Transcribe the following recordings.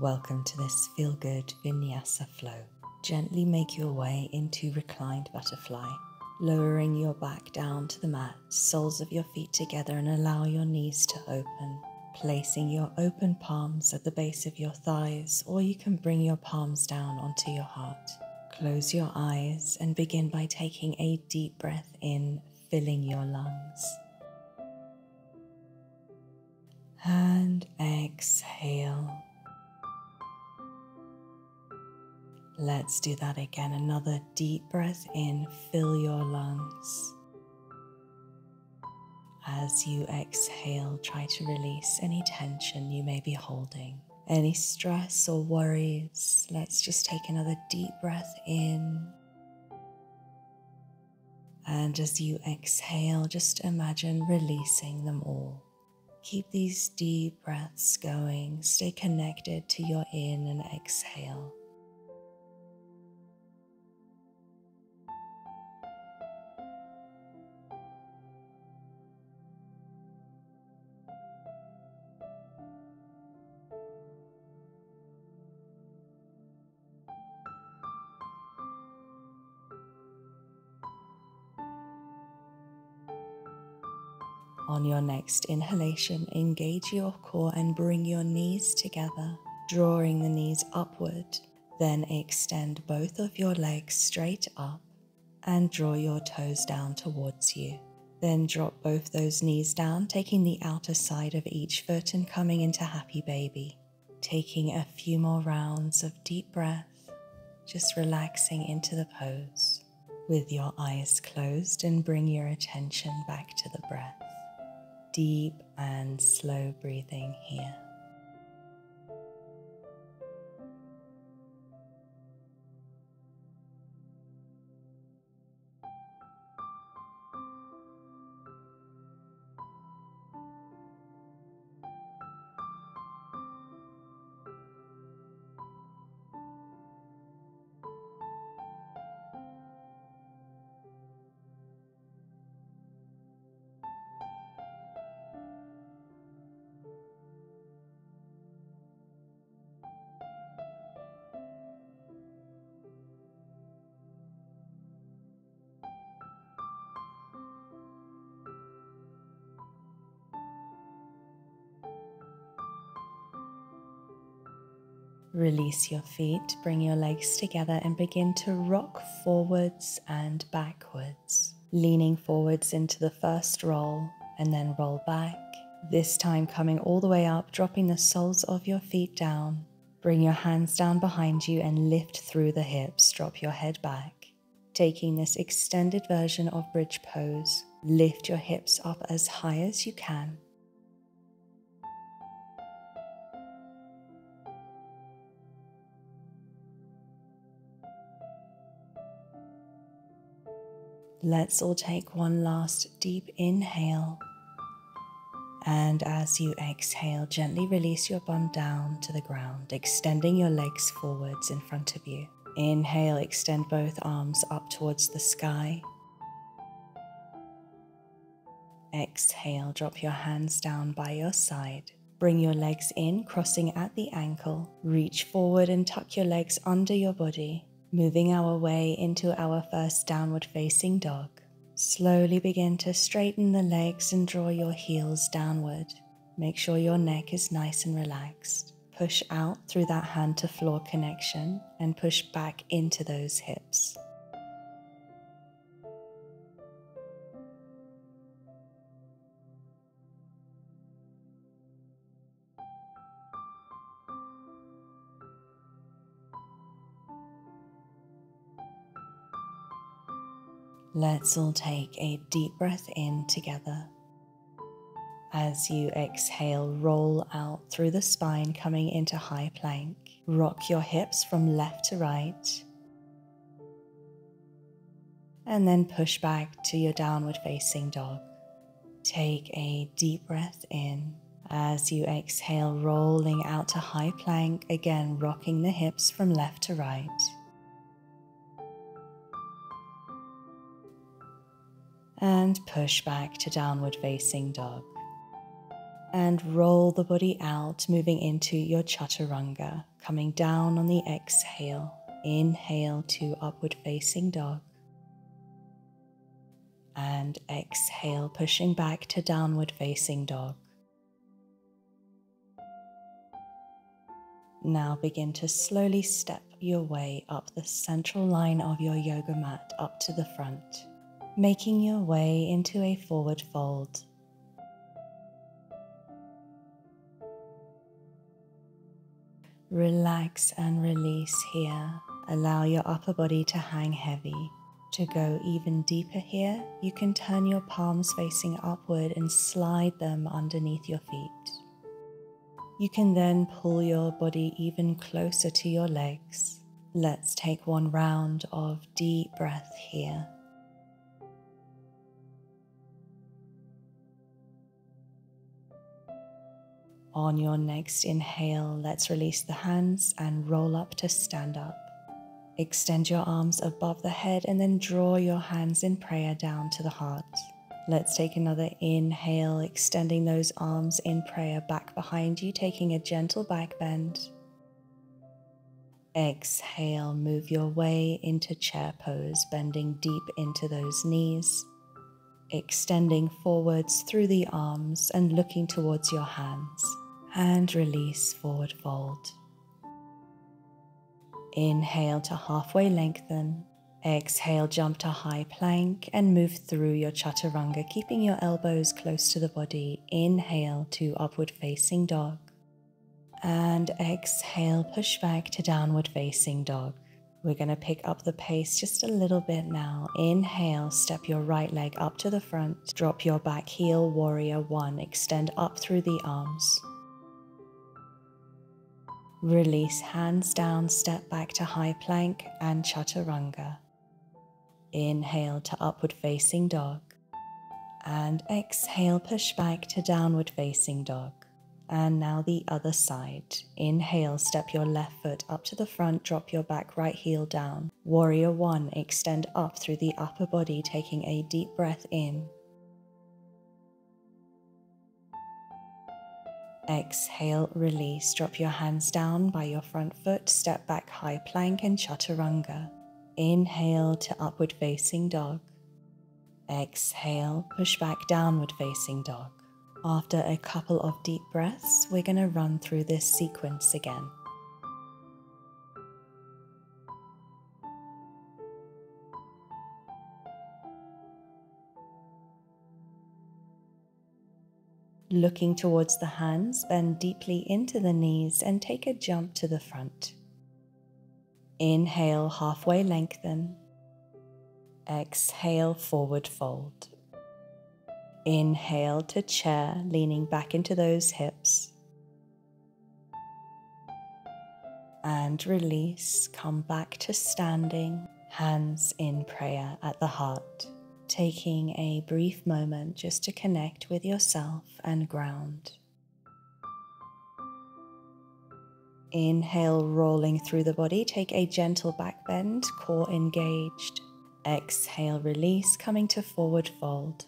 Welcome to this feel-good Vinyasa flow. Gently make your way into reclined butterfly, lowering your back down to the mat, soles of your feet together and allow your knees to open, placing your open palms at the base of your thighs, or you can bring your palms down onto your heart. Close your eyes and begin by taking a deep breath in, filling your lungs. And exhale. Let's do that again. Another deep breath in, fill your lungs. As you exhale, try to release any tension you may be holding, any stress or worries. Let's just take another deep breath in. And as you exhale, just imagine releasing them all. Keep these deep breaths going. Stay connected to your in and exhale. On your next inhalation, engage your core and bring your knees together, drawing the knees upward. Then extend both of your legs straight up and draw your toes down towards you. Then drop both those knees down, taking the outer side of each foot and coming into happy baby. Taking a few more rounds of deep breath, just relaxing into the pose. With your eyes closed and bring your attention back to the breath. Deep and slow breathing here. Release your feet, bring your legs together and begin to rock forwards and backwards, leaning forwards into the first roll and then roll back. This time coming all the way up, dropping the soles of your feet down. Bring your hands down behind you and lift through the hips, drop your head back. Taking this extended version of bridge pose, lift your hips up as high as you can. Let's all take one last deep inhale, and as you exhale, gently release your bum down to the ground, extending your legs forwards in front of you. Inhale, extend both arms up towards the sky. Exhale, drop your hands down by your side. Bring your legs in, crossing at the ankle. Reach forward and tuck your legs under your body. Moving our way into our first downward facing dog. Slowly begin to straighten the legs and draw your heels downward. Make sure your neck is nice and relaxed. Push out through that hand to floor connection and push back into those hips. Let's all take a deep breath in together. As you exhale, roll out through the spine, coming into high plank. Rock your hips from left to right. And then push back to your downward facing dog. Take a deep breath in. As you exhale, rolling out to high plank, again rocking the hips from left to right. And push back to downward facing dog. and roll the body out, moving into your chaturanga, coming down on the exhale. Inhale to upward facing dog, and exhale, pushing back to downward facing dog. Now begin to slowly step your way up the central line of your yoga mat up to the front, making your way into a forward fold. Relax and release here. Allow your upper body to hang heavy. To go even deeper here, you can turn your palms facing upward and slide them underneath your feet. You can then pull your body even closer to your legs. Let's take one round of deep breath here. On your next inhale, let's release the hands and roll up to stand up. Extend your arms above the head and then draw your hands in prayer down to the heart. Let's take another inhale, extending those arms in prayer back behind you, taking a gentle back bend. Exhale, move your way into chair pose, bending deep into those knees, extending forwards through the arms and looking towards your hands, and release forward fold. Inhale to halfway lengthen. Exhale, jump to high plank and move through your chaturanga, keeping your elbows close to the body. Inhale to upward facing dog. And exhale, push back to downward facing dog. We're going to pick up the pace just a little bit now. Inhale, step your right leg up to the front. Drop your back heel, warrior one. Extend up through the arms. Release hands down, step back to high plank and chaturanga. Inhale to upward facing dog, and exhale, push back to downward facing dog. And now the other side. Inhale, step your left foot up to the front, drop your back right heel down. Warrior one, extend up through the upper body, taking a deep breath in. Exhale, release, drop your hands down by your front foot, step back high plank and chaturanga. Inhale to upward facing dog. Exhale, push back downward facing dog. After a couple of deep breaths, we're going to run through this sequence again. Looking towards the hands, bend deeply into the knees and take a jump to the front. Inhale, halfway lengthen. Exhale, forward fold. Inhale to chair, leaning back into those hips. And release, come back to standing, hands in prayer at the heart. Taking a brief moment just to connect with yourself and ground. Inhale, rolling through the body, take a gentle back bend, core engaged. Exhale, release, coming to forward fold.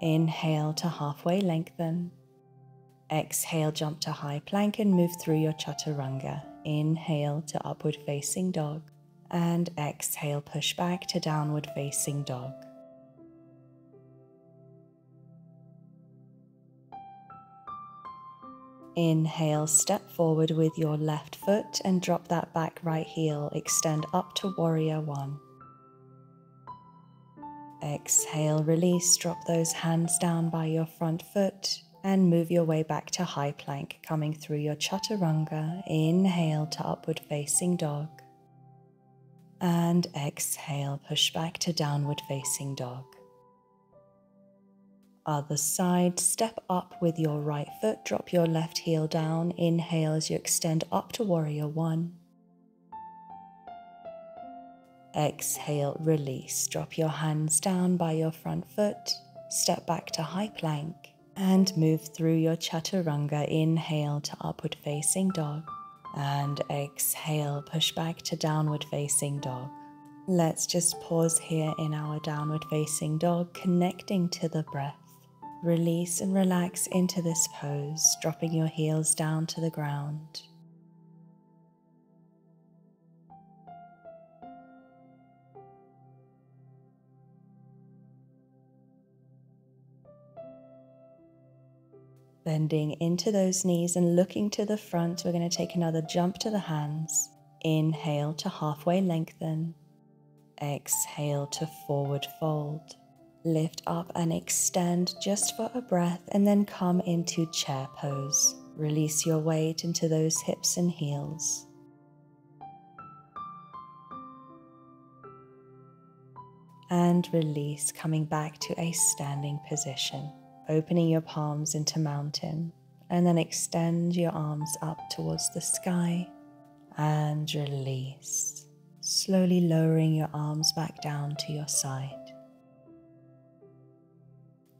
Inhale to halfway lengthen. Exhale, jump to high plank and move through your chaturanga. Inhale to upward facing dog. And exhale, push back to downward facing dog. Inhale, step forward with your left foot and drop that back right heel. Extend up to warrior one. Exhale, release, drop those hands down by your front foot and move your way back to high plank, coming through your chaturanga. Inhale to upward facing dog. And exhale, push back to downward facing dog. Other side, step up with your right foot, drop your left heel down. Inhale as you extend up to warrior one. Exhale, release, drop your hands down by your front foot, step back to high plank and move through your chaturanga. Inhale to upward facing dog. And exhale, push back to downward facing dog. Let's just pause here in our downward facing dog, connecting to the breath. Release and relax into this pose, dropping your heels down to the ground. Bending into those knees and looking to the front, we're going to take another jump to the hands. Inhale to halfway lengthen. Exhale to forward fold. Lift up and extend just for a breath, and then come into chair pose. Release your weight into those hips and heels. And release, coming back to a standing position. Opening your palms into mountain, and then extend your arms up towards the sky and release. Slowly lowering your arms back down to your side.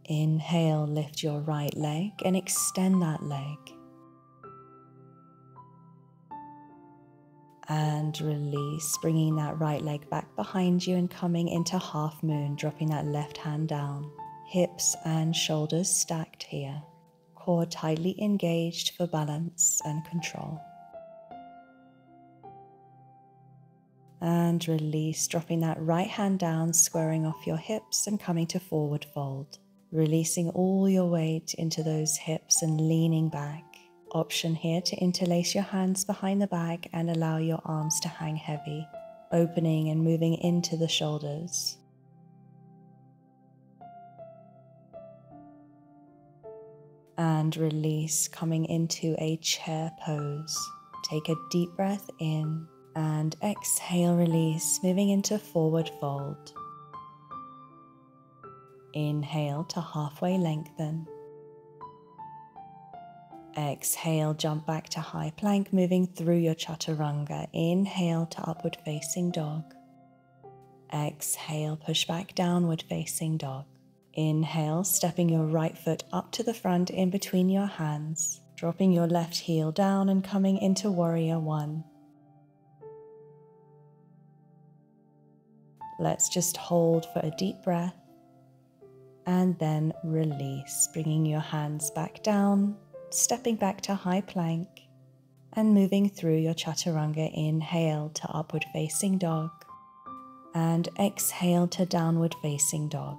Inhale, lift your right leg and extend that leg. And release, bringing that right leg back behind you and coming into half moon, dropping that left hand down. Hips and shoulders stacked here. Core tightly engaged for balance and control. And release, dropping that right hand down, squaring off your hips and coming to forward fold. Releasing all your weight into those hips and leaning back. Option here to interlace your hands behind the back and allow your arms to hang heavy, opening and moving into the shoulders. And release, coming into a chair pose. Take a deep breath in and exhale, release, moving into forward fold. Inhale to halfway lengthen. Exhale, jump back to high plank, moving through your chaturanga. Inhale to upward facing dog. Exhale, push back downward facing dog. Inhale, stepping your right foot up to the front in between your hands, dropping your left heel down and coming into warrior one. Let's just hold for a deep breath. And then release, bringing your hands back down, stepping back to high plank, and moving through your chaturanga. Inhale to upward facing dog, and exhale to downward facing dog.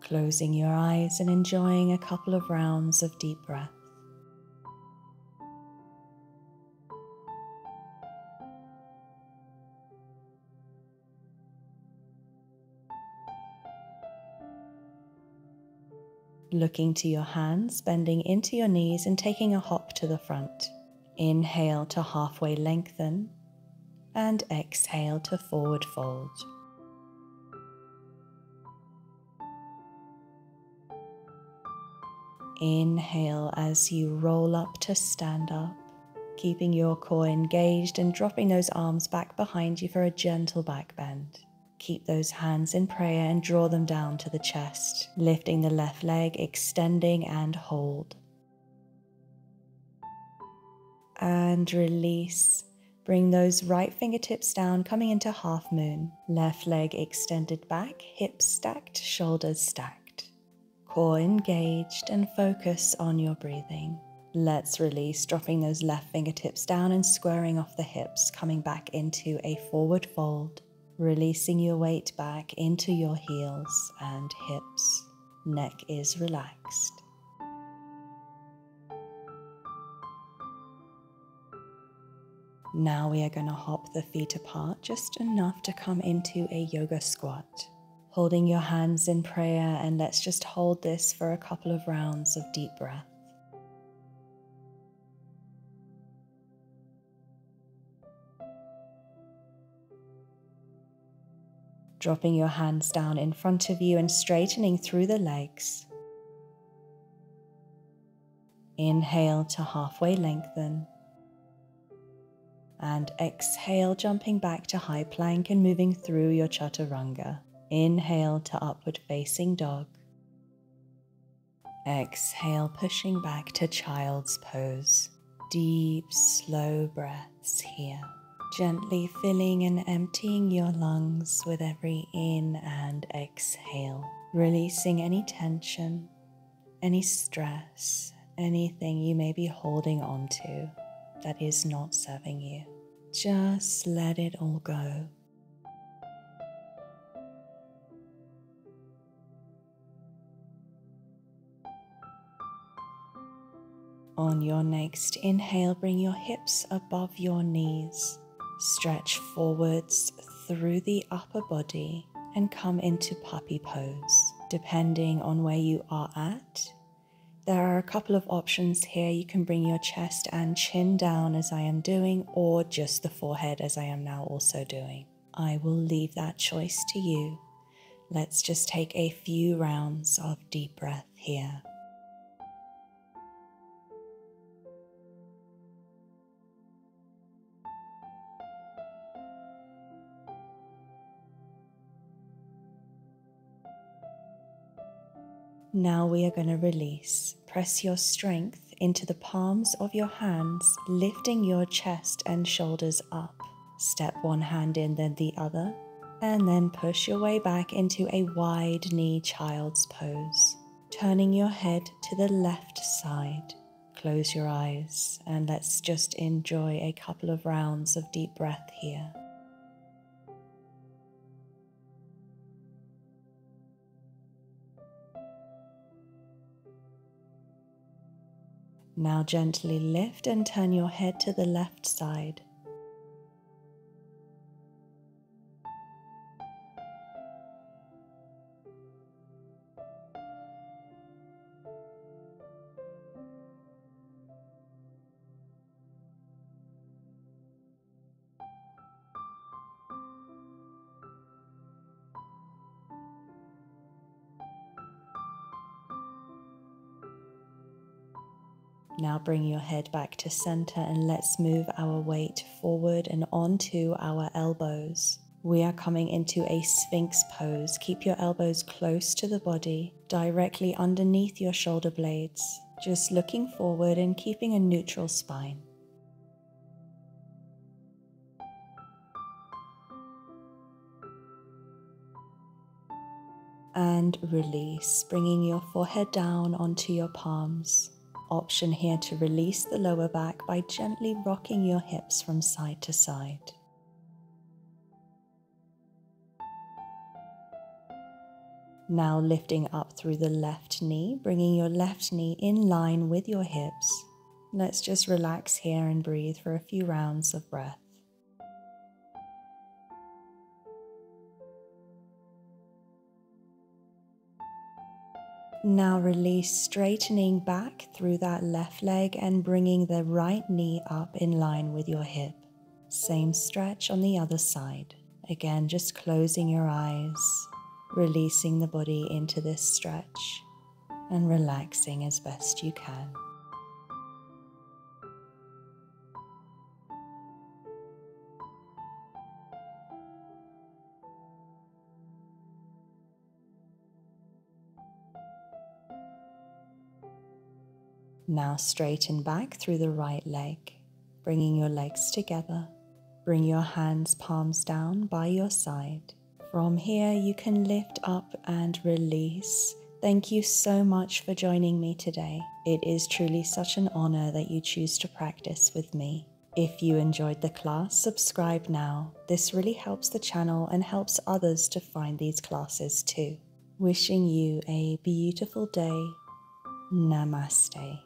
Closing your eyes and enjoying a couple of rounds of deep breath. Looking to your hands, bending into your knees and taking a hop to the front. Inhale to halfway lengthen and exhale to forward fold. Inhale as you roll up to stand up, keeping your core engaged and dropping those arms back behind you for a gentle back bend. Keep those hands in prayer and draw them down to the chest, lifting the left leg, extending and hold. And release. Bring those right fingertips down, coming into half moon. Left leg extended back, hips stacked, shoulders stacked. Core engaged and focus on your breathing. Let's release, dropping those left fingertips down and squaring off the hips, coming back into a forward fold. Releasing your weight back into your heels and hips. Neck is relaxed. Now we are going to hop the feet apart just enough to come into a yoga squat. Holding your hands in prayer, and let's just hold this for a couple of rounds of deep breath. Dropping your hands down in front of you and straightening through the legs. Inhale to halfway lengthen. And exhale, jumping back to high plank and moving through your chaturanga. Inhale to upward facing dog. Exhale, pushing back to child's pose. Deep, slow breaths here. Gently filling and emptying your lungs with every in and exhale, releasing any tension any stress, anything you may be holding on to that is not serving you. Just let it all go. On your next inhale, bring your hips above your knees. Stretch forwards through the upper body and come into puppy pose. Depending on where you are at, there are a couple of options here. You can bring your chest and chin down as I am doing, or just the forehead as I am now also doing. I will leave that choice to you. Let's just take a few rounds of deep breath here. Now we are going to release. Press your strength into the palms of your hands, lifting your chest and shoulders up. Step one hand in, then the other, and then push your way back into a wide knee child's pose. Turning your head to the left side. Close your eyes and let's just enjoy a couple of rounds of deep breath here. Now gently lift and turn your head to the left side. Now bring your head back to center and let's move our weight forward and onto our elbows. We are coming into a Sphinx pose. Keep your elbows close to the body, directly underneath your shoulder blades. Just looking forward and keeping a neutral spine. And release, bringing your forehead down onto your palms. Option here to release the lower back by gently rocking your hips from side to side. Now lifting up through the left knee, bringing your left knee in line with your hips. Let's just relax here and breathe for a few rounds of breath. Now release, straightening back through that left leg and bringing the right knee up in line with your hip. Same stretch on the other side. Again, just closing your eyes, releasing the body into this stretch and relaxing as best you can. Now straighten back through the right leg, bringing your legs together. Bring your hands palms down by your side. From here you can lift up and release. Thank you so much for joining me today. It is truly such an honor that you choose to practice with me. If you enjoyed the class, subscribe now. This really helps the channel and helps others to find these classes too. Wishing you a beautiful day. Namaste.